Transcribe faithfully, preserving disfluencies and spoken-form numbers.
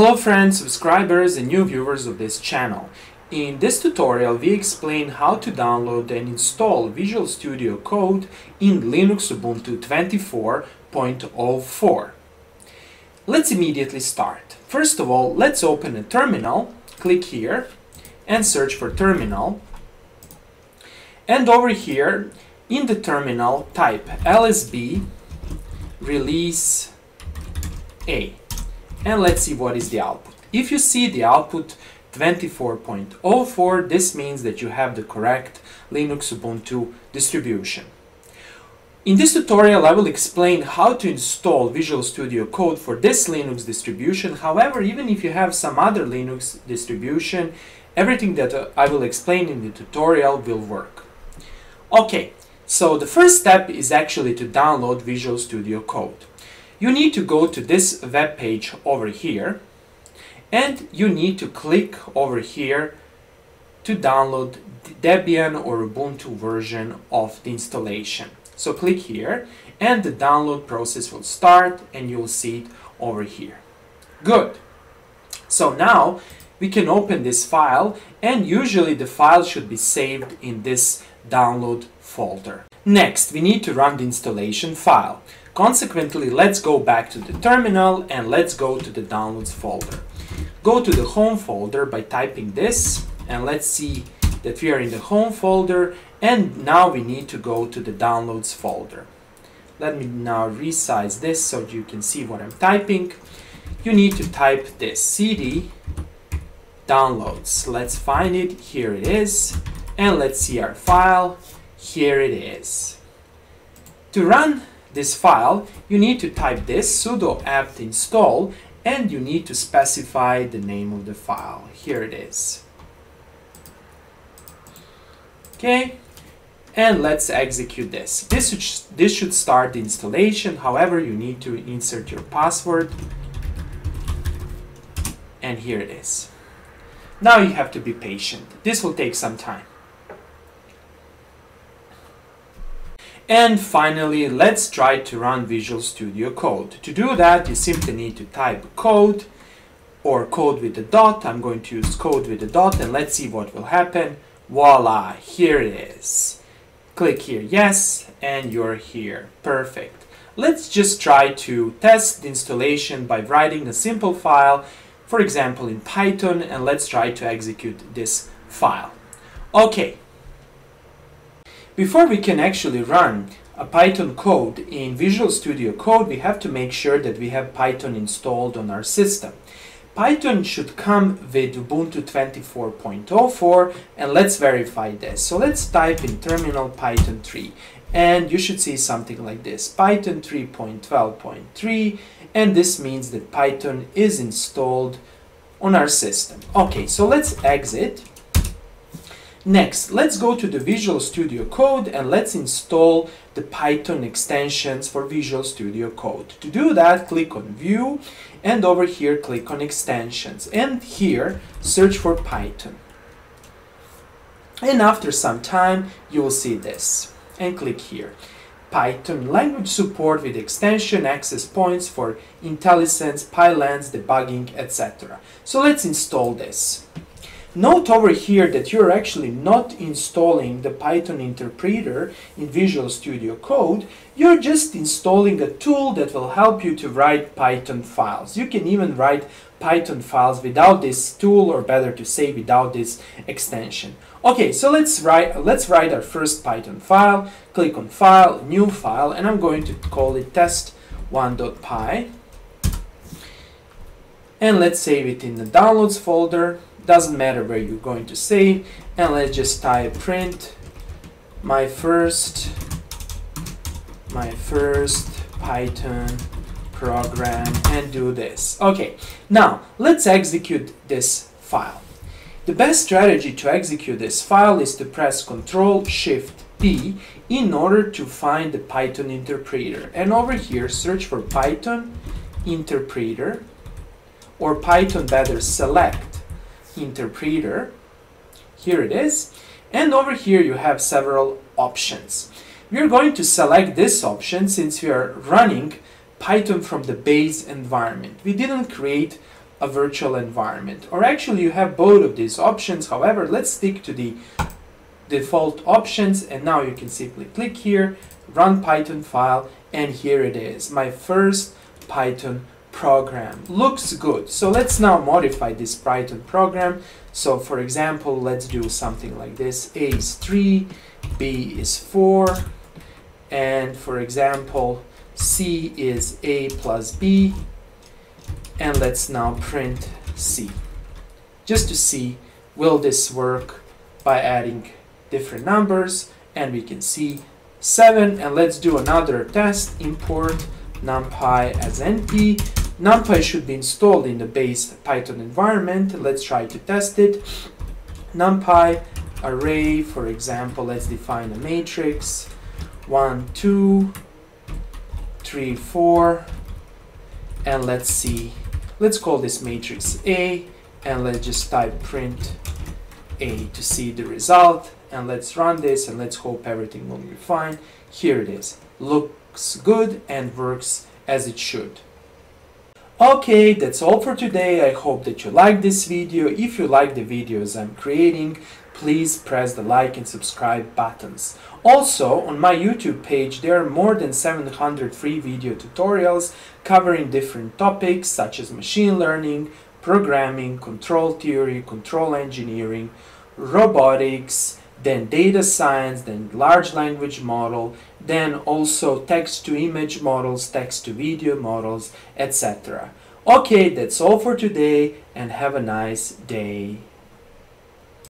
Hello friends, subscribers and new viewers of this channel. In this tutorial we explain how to download and install Visual Studio Code in Linux Ubuntu twenty-four point oh four. Let's immediately start. First of all, let's open a terminal, click here and search for terminal. And over here in the terminal type L S B release A. And let's see what is the output. If you see the output twenty-four point oh four, this means that you have the correct Linux Ubuntu distribution. In this tutorial I will explain how to install Visual Studio Code for this Linux distribution. However, even if you have some other Linux distribution, everything that uh, I will explain in the tutorial will work. Okay, so the first step is actually to download Visual Studio Code. You need to go to this web page over here and you need to click over here to download the Debian or Ubuntu version of the installation. So click here and the download process will start and you'll see it over here. Good. So now we can open this file and usually the file should be saved in this download folder. Next, we need to run the installation file. Consequently, let's go back to the terminal and let's go to the downloads folder. Go to the home folder by typing this and let's see that we are in the home folder and now we need to go to the downloads folder. Let me now resize this so you can see what I'm typing. You need to type this cd downloads. Let's find it. Here it is. And let's see our file. Here it is. To run this file, you need to type this sudo apt install and you need to specify the name of the file. Here it is. Okay, and let's execute this. This should, this should start the installation. However, you need to insert your password. And here it is. Now you have to be patient. This will take some time. And finally, let's try to run Visual Studio Code. To do that, you simply need to type code or code with a dot. I'm going to use code with a dot and let's see what will happen. Voila, here it is. Click here, yes, and you're here. Perfect. Let's just try to test the installation by writing a simple file, for example in Python, and let's try to execute this file. Okay. Before we can actually run a Python code in Visual Studio Code, we have to make sure that we have Python installed on our system. Python should come with Ubuntu twenty-four point oh four and let's verify this. So let's type in terminal Python three and you should see something like this. Python three point twelve point three, and this means that Python is installed on our system. Okay, so let's exit. Next, let's go to the Visual Studio Code and let's install the Python extensions for Visual Studio Code. To do that, click on View and over here click on Extensions and here search for Python. And after some time you will see this and click here. Python language support with extension access points for IntelliSense, PyLance, debugging, et cetera. So let's install this. Note over here that you're actually not installing the Python interpreter in Visual Studio Code. You're just installing a tool that will help you to write Python files. You can even write Python files without this tool, or better to say without this extension. Okay, so let's write, let's write our first Python file. Click on File, New File, and I'm going to call it test one dot py. And let's save it in the downloads folder. Doesn't matter where you're going to save, and let's just type print my first my first Python program and do this. Okay, now let's execute this file. The best strategy to execute this file is to press control shift P in order to find the Python interpreter, and over here search for Python interpreter, or Python better select interpreter. Here it is, and over here you have several options. We're going to select this option since we are running Python from the base environment. We didn't create a virtual environment. Or actually you have both of these options. However, let's stick to the default options, and now you can simply click here, run Python file, and here it is, my first Python program. Looks good. So let's now modify this Python program. So for example, let's do something like this. A is three, B is four, and for example, C is A plus B, and let's now print C, just to see will this work by adding different numbers, and we can see seven. And let's do another test, import NumPy as N P. NumPy should be installed in the base Python environment. Let's try to test it. NumPy array, for example, let's define a matrix one, two, three, four, and let's see, let's call this matrix A, and let's just type print A to see the result. And let's run this, and let's hope everything will be fine. Here it is. Looks good and works as it should. Okay, that's all for today. I hope that you liked this video. If you like the videos I'm creating, please press the like and subscribe buttons. Also, on my YouTube page there are more than seven hundred free video tutorials covering different topics such as machine learning, programming, control theory, control engineering, robotics, then data science, then large language model, then also text-to-image models, text-to-video models, et cetera. Okay, that's all for today, and have a nice day.